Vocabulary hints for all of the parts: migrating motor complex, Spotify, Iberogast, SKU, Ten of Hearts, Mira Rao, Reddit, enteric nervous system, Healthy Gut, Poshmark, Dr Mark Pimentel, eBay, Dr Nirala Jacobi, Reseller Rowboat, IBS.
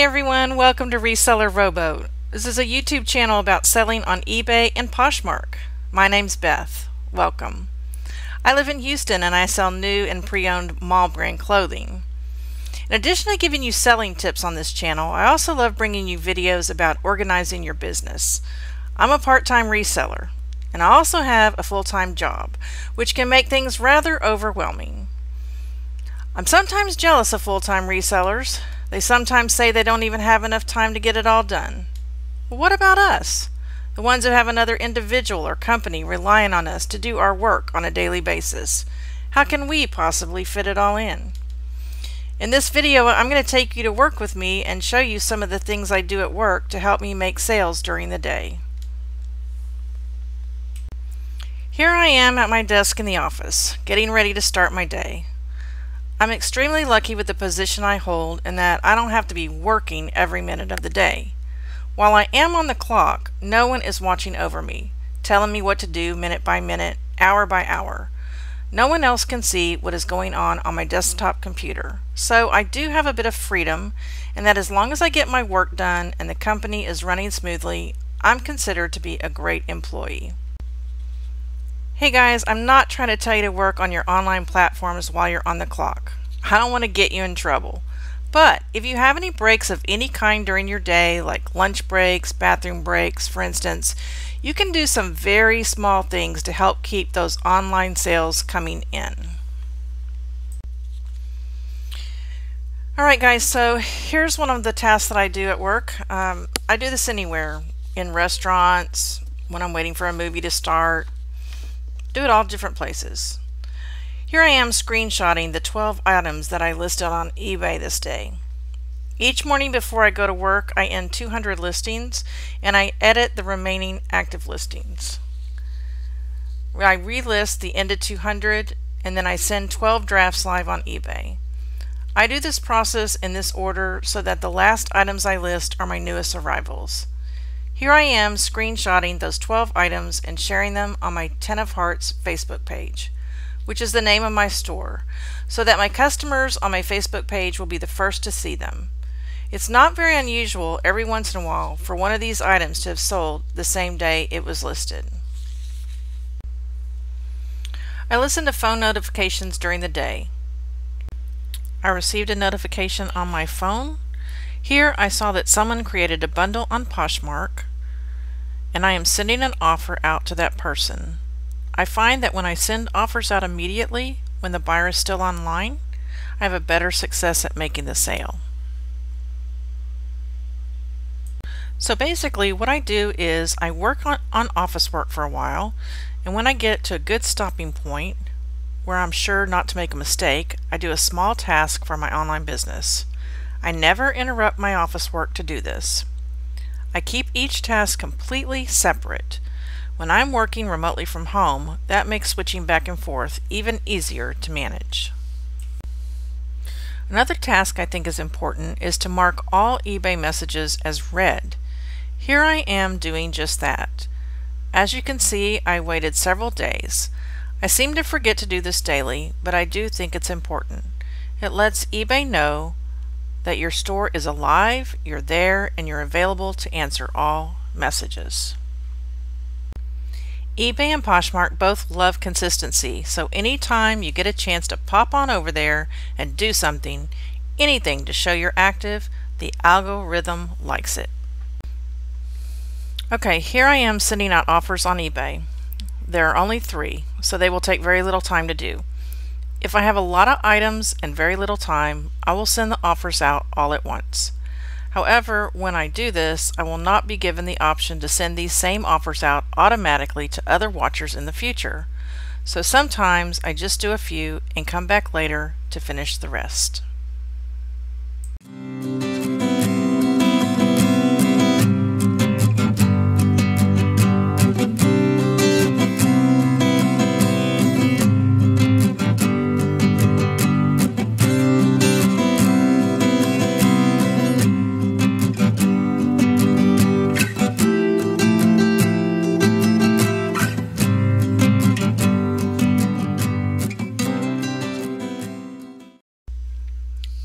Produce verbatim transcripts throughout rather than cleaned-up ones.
Hey everyone, welcome to Reseller Rowboat. This is a YouTube channel about selling on eBay and Poshmark. My name's Beth. Welcome. I live in Houston and I sell new and pre-owned mall brand clothing. In addition to giving you selling tips on this channel, I also love bringing you videos about organizing your business. I'm a part-time reseller and I also have a full-time job, which can make things rather overwhelming. I'm sometimes jealous of full-time resellers. They sometimes say they don't even have enough time to get it all done. Well, what about us? The ones who have another individual or company relying on us to do our work on a daily basis. How can we possibly fit it all in? In this video, I'm going to take you to work with me and show you some of the things I do at work to help me make sales during the day. Here I am at my desk in the office, getting ready to start my day. I'm extremely lucky with the position I hold in that I don't have to be working every minute of the day. While I am on the clock, no one is watching over me, telling me what to do minute by minute, hour by hour. No one else can see what is going on on my desktop computer, so I do have a bit of freedom in that as long as I get my work done and the company is running smoothly, I'm considered to be a great employee. Hey guys, I'm not trying to tell you to work on your online platforms while you're on the clock. I don't want to get you in trouble. But if you have any breaks of any kind during your day, like lunch breaks, bathroom breaks, for instance, you can do some very small things to help keep those online sales coming in. Alright guys, so here's one of the tasks that I do at work. Um, I do this anywhere, in restaurants, when I'm waiting for a movie to start. Do it all different places. Here I am screenshotting the twelve items that I listed on eBay this day. Each morning before I go to work, I end two hundred listings and I edit the remaining active listings. I relist the ended two hundred and then I send twelve drafts live on eBay. I do this process in this order so that the last items I list are my newest arrivals. Here I am screenshotting those twelve items and sharing them on my Ten of Hearts Facebook page, which is the name of my store, so that my customers on my Facebook page will be the first to see them. It's not very unusual every once in a while for one of these items to have sold the same day it was listed. I listen to phone notifications during the day. I received a notification on my phone. Here I saw that someone created a bundle on Poshmark, and I am sending an offer out to that person. I find that when I send offers out immediately when the buyer is still online, I have a better success at making the sale. So basically what I do is I work on, on office work for a while, and when I get to a good stopping point where I'm sure not to make a mistake, I do a small task for my online business. I never interrupt my office work to do this. I keep each task completely separate. When I'm working remotely from home, that makes switching back and forth even easier to manage. Another task I think is important is to mark all eBay messages as read. Here I am doing just that. As you can see, I waited several days. I seem to forget to do this daily, but I do think it's important. It lets eBay know that your store is alive, you're there, and you're available to answer all messages. eBay and Poshmark both love consistency, so anytime you get a chance to pop on over there and do something, anything to show you're active, the algorithm likes it. Okay, here I am sending out offers on eBay. There are only three, so they will take very little time to do. If I have a lot of items and very little time, I will send the offers out all at once. However, when I do this, I will not be given the option to send these same offers out automatically to other watchers in the future. So sometimes I just do a few and come back later to finish the rest.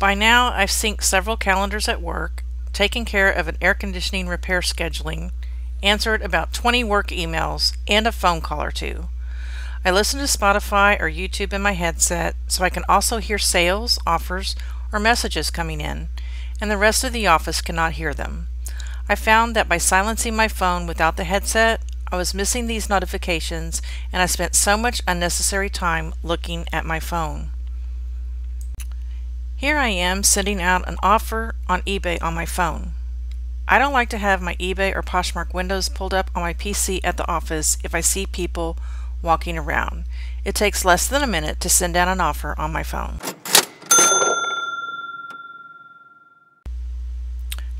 By now, I've synced several calendars at work, taken care of an air conditioning repair scheduling, answered about twenty work emails, and a phone call or two. I listen to Spotify or YouTube in my headset, so I can also hear sales, offers, or messages coming in, and the rest of the office cannot hear them. I found that by silencing my phone without the headset, I was missing these notifications, and I spent so much unnecessary time looking at my phone. Here I am sending out an offer on eBay on my phone. I don't like to have my eBay or Poshmark windows pulled up on my P C at the office if I see people walking around. It takes less than a minute to send out an offer on my phone.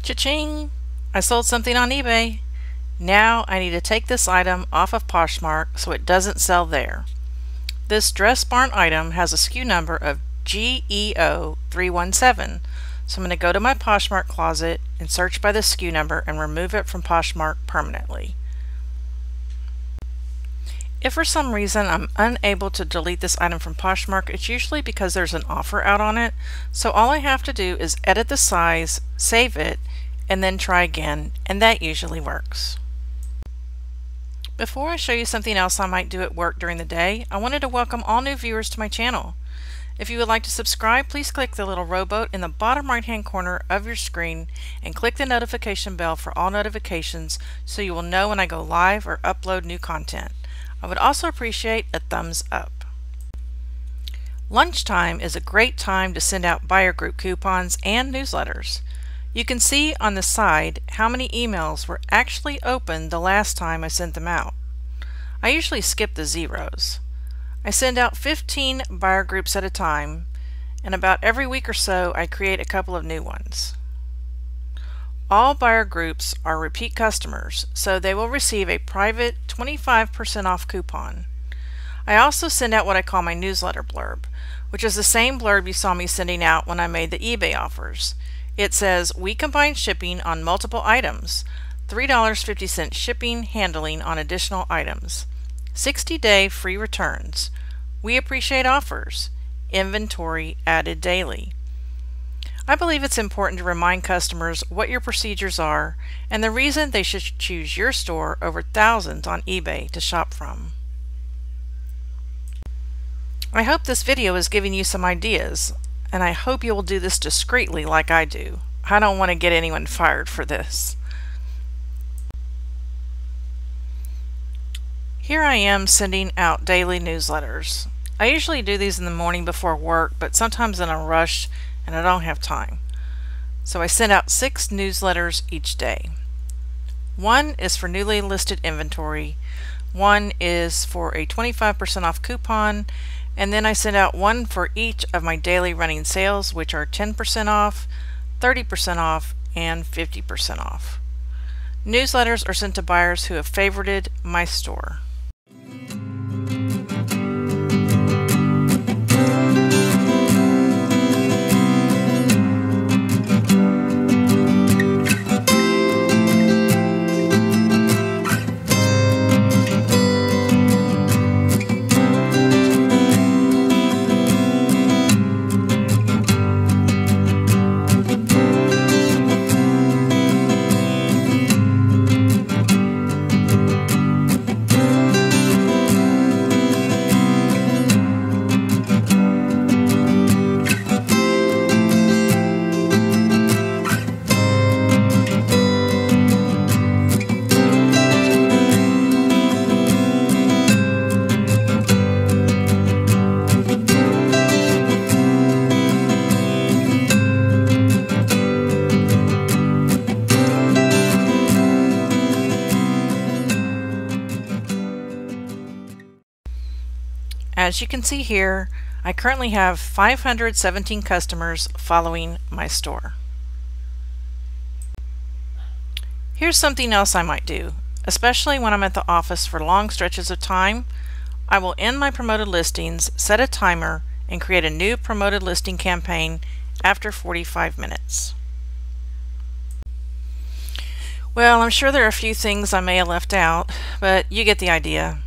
Cha-ching! I sold something on eBay. Now I need to take this item off of Poshmark so it doesn't sell there. This dress barn item has a S K U number of G E O three one seven, so I'm going to go to my Poshmark closet and search by the S K U number and remove it from Poshmark permanently. If for some reason I'm unable to delete this item from Poshmark, it's usually because there's an offer out on it, so all I have to do is edit the size, save it, and then try again, and that usually works. Before I show you something else I might do at work during the day, I wanted to welcome all new viewers to my channel. If you would like to subscribe, please click the little rowboat in the bottom right hand corner of your screen and click the notification bell for all notifications so you will know when I go live or upload new content. I would also appreciate a thumbs up. Lunchtime is a great time to send out buyer group coupons and newsletters. You can see on the side how many emails were actually opened the last time I sent them out. I usually skip the zeros. I send out fifteen buyer groups at a time, and about every week or so I create a couple of new ones. All buyer groups are repeat customers, so they will receive a private twenty-five percent off coupon. I also send out what I call my newsletter blurb, which is the same blurb you saw me sending out when I made the eBay offers. It says, "We combine shipping on multiple items, three dollars and fifty cents shipping handling on additional items, sixty day free returns, we appreciate offers, inventory added daily." I believe it's important to remind customers what your procedures are and the reason they should choose your store over thousands on eBay to shop from. I hope this video is giving you some ideas, and I hope you will do this discreetly like I do. I don't want to get anyone fired for this. Here I am sending out daily newsletters. I usually do these in the morning before work, but sometimes in a rush and I don't have time. So I send out six newsletters each day. One is for newly listed inventory, one is for a twenty-five percent off coupon, and then I send out one for each of my daily running sales, which are ten percent off, thirty percent off, and fifty percent off. Newsletters are sent to buyers who have favorited my store. As you can see here, I currently have five hundred seventeen customers following my store. Here's something else I might do, especially when I'm at the office for long stretches of time. I will end my promoted listings, set a timer, and create a new promoted listing campaign after forty-five minutes. Well, I'm sure there are a few things I may have left out, but you get the idea.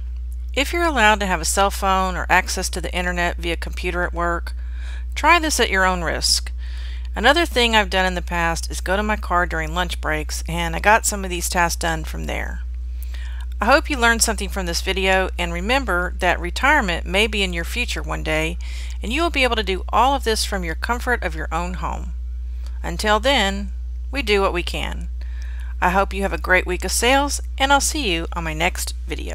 If you're allowed to have a cell phone or access to the internet via computer at work, try this at your own risk. Another thing I've done in the past is go to my car during lunch breaks, and I got some of these tasks done from there. I hope you learned something from this video, and remember that retirement may be in your future one day, and you will be able to do all of this from your comfort of your own home. Until then, we do what we can. I hope you have a great week of sales, and I'll see you on my next video.